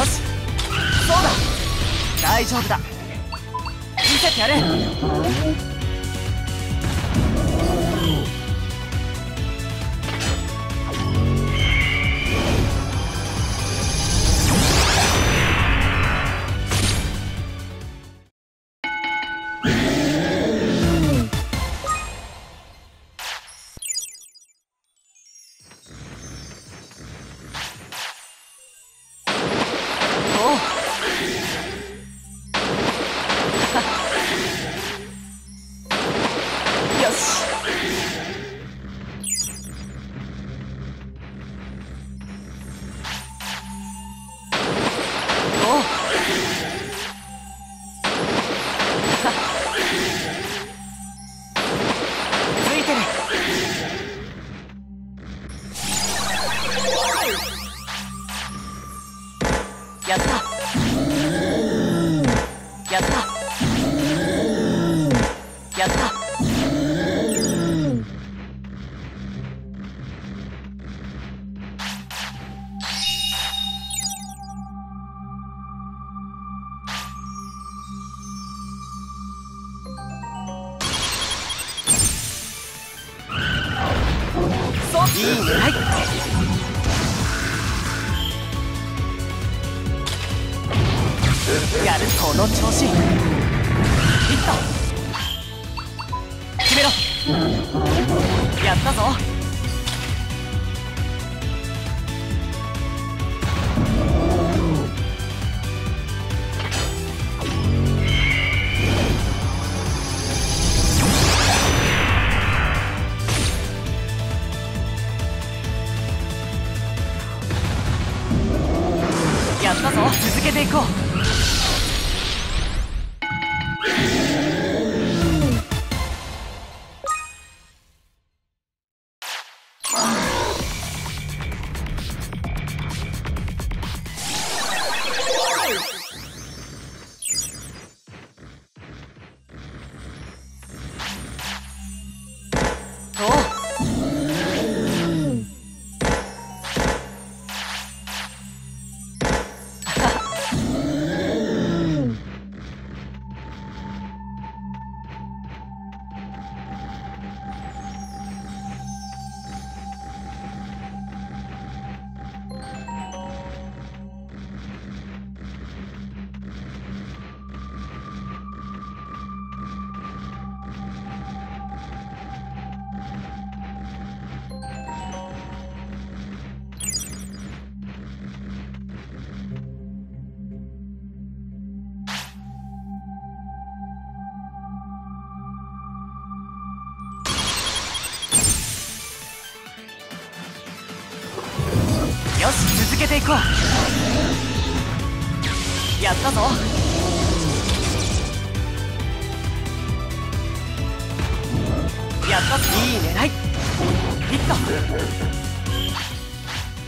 よし、そうだ、大丈夫だ、見せてやれ。やったぞ。やったぞ。いい狙い。ヒット。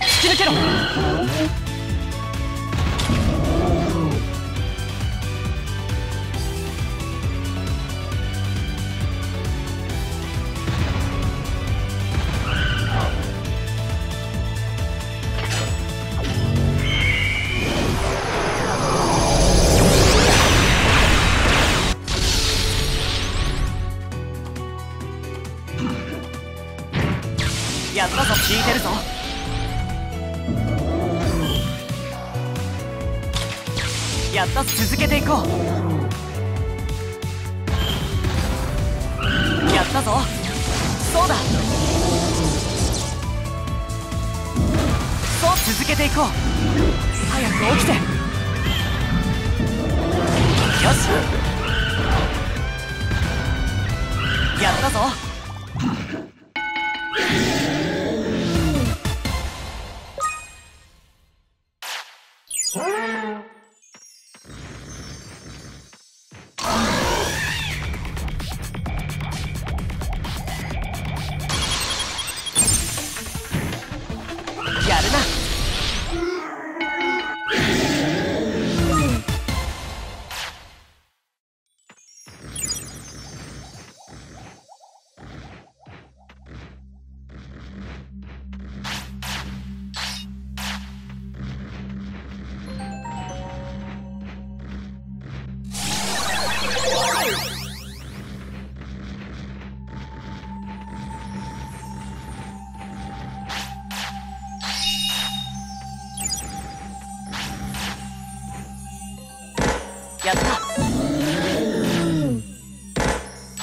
突き抜けろ。効いてるぞ。やった、続けていこう。やったぞ。そうだ、そう、続けていこう。早く起きて。よし、やったぞ。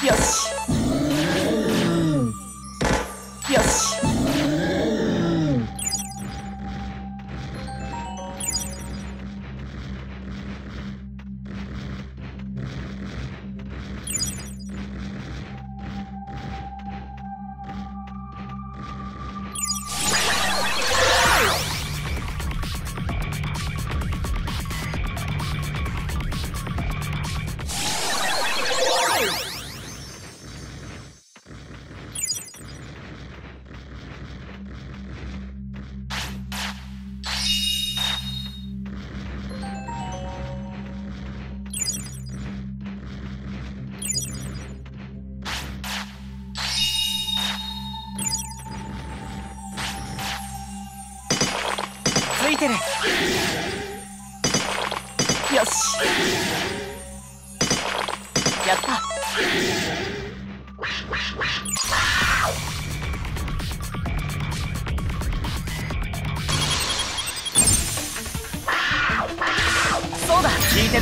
よし、いい狙い。そうだ。効いて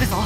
るぞ。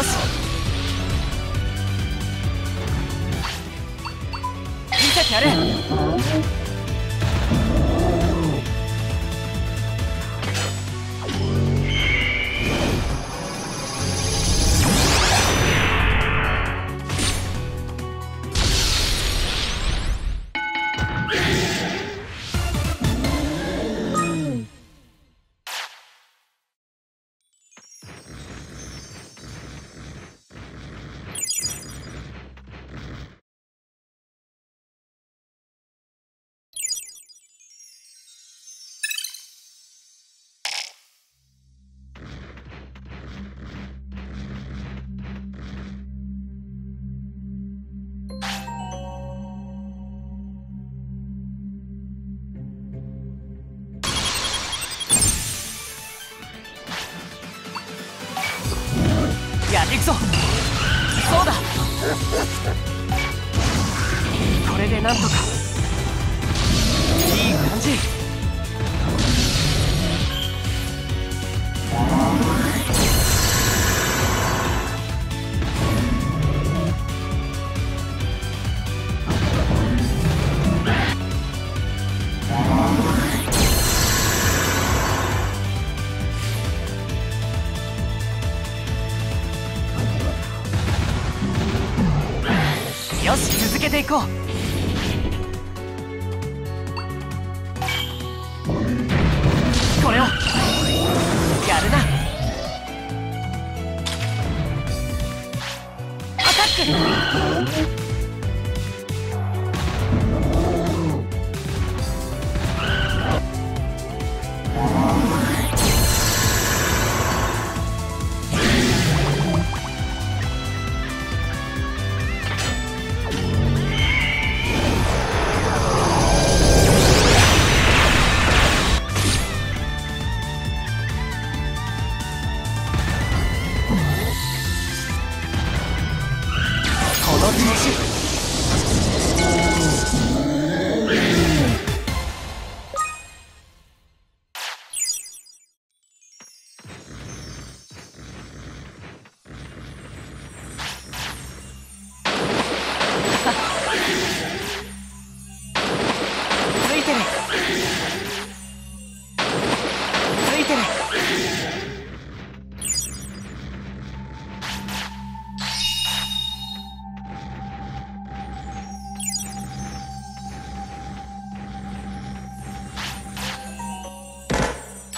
よし、見せてやる。行くぞ。そうだ、これでなんとかいい感じ。よし、続けていこう。これをやるな。アタック。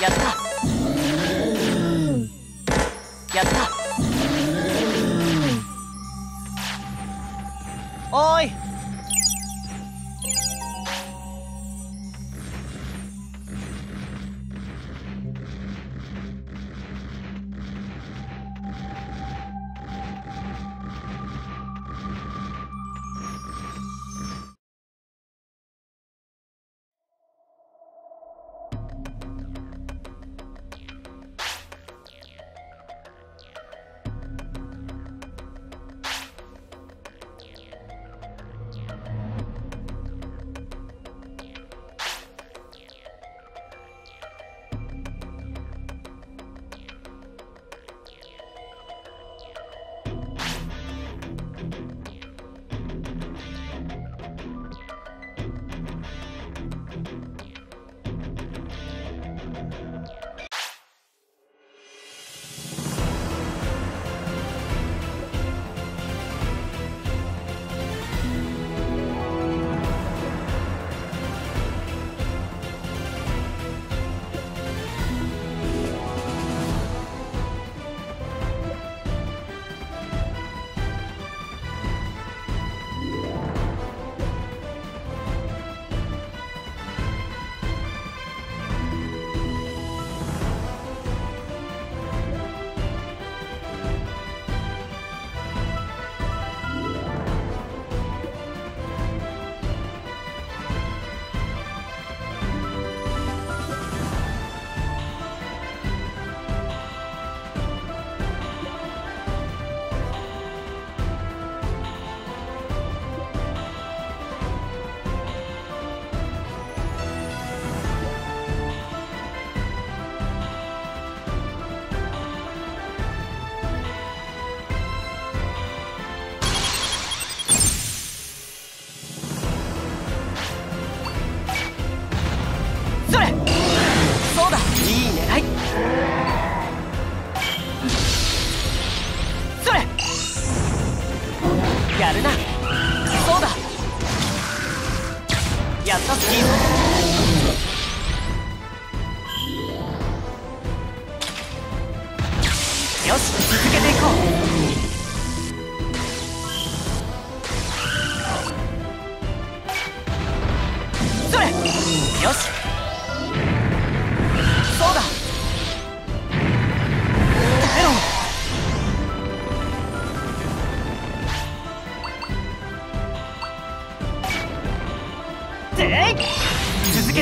やったやった。おーい、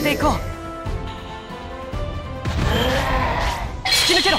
けていこう。突き抜けろ。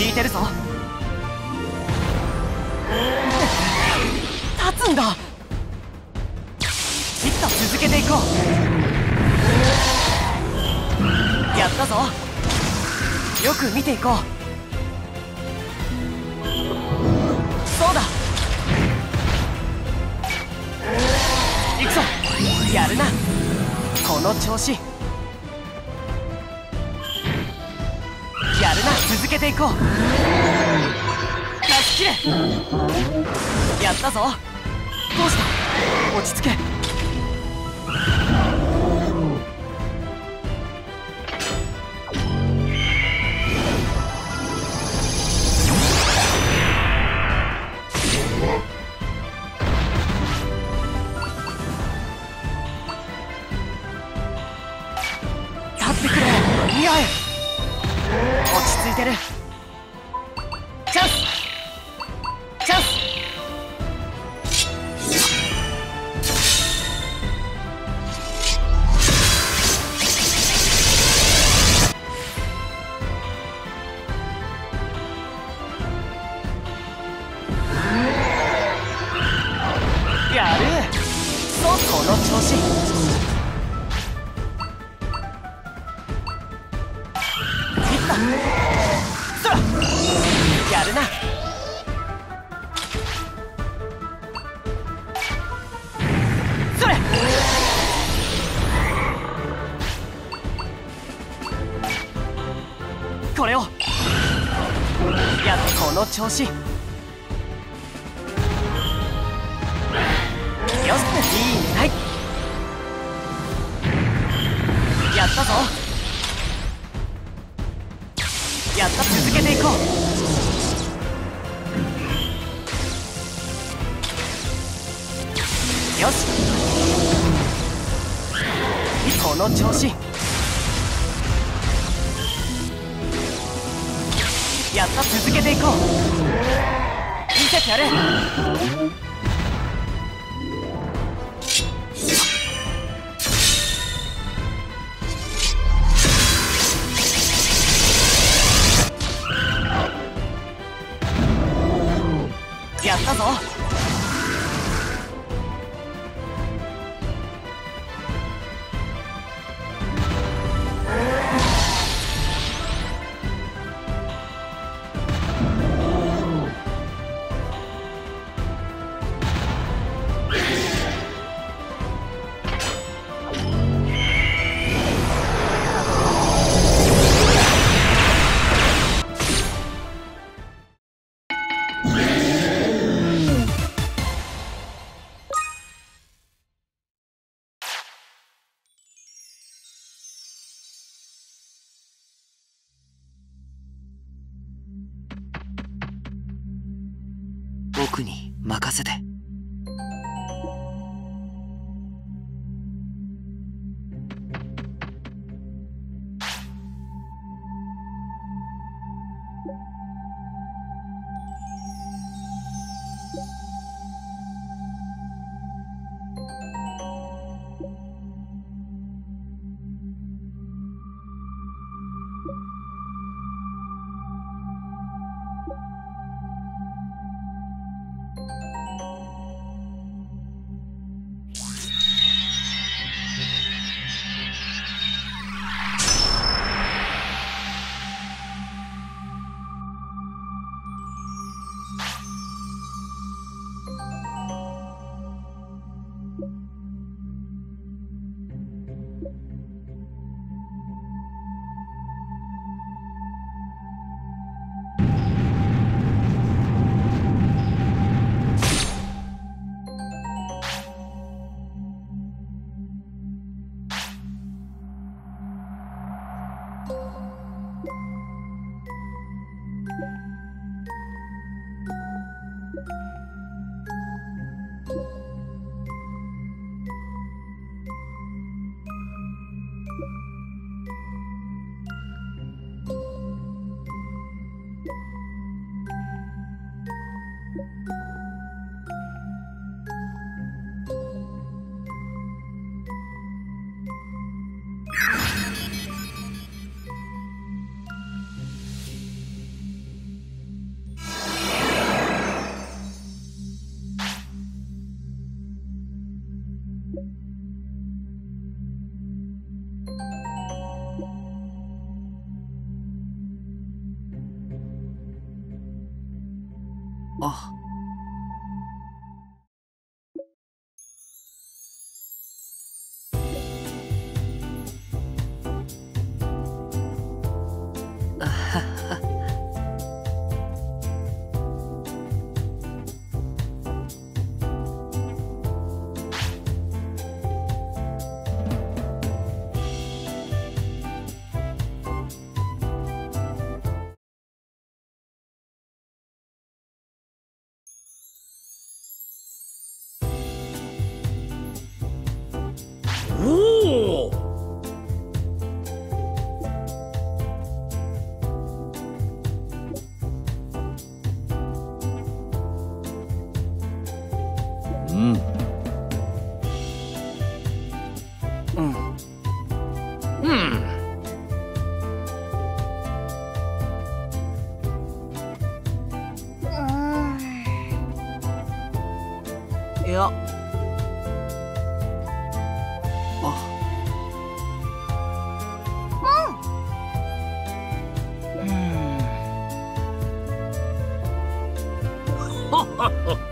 効いてるぞ。立つんだ。ヒット続けていこう。やったぞ。よく見ていこう。そうだ。行くぞ。やるな。この調子。続けていこう。出し切れ。やったぞ。どうした。落ち着け。立ってくれ。似合え。落ち着いてる。チャンスチャンス。やる。そう、この調子。やるな。それ。これを。やっ、この調子。よし、いい狙い。やったぞ。やった、続けていこう。よし、この調子。やった、続けていこう。見せてやれ。やったぞ。僕に任せて。あ。いや。あ。うん。ははは。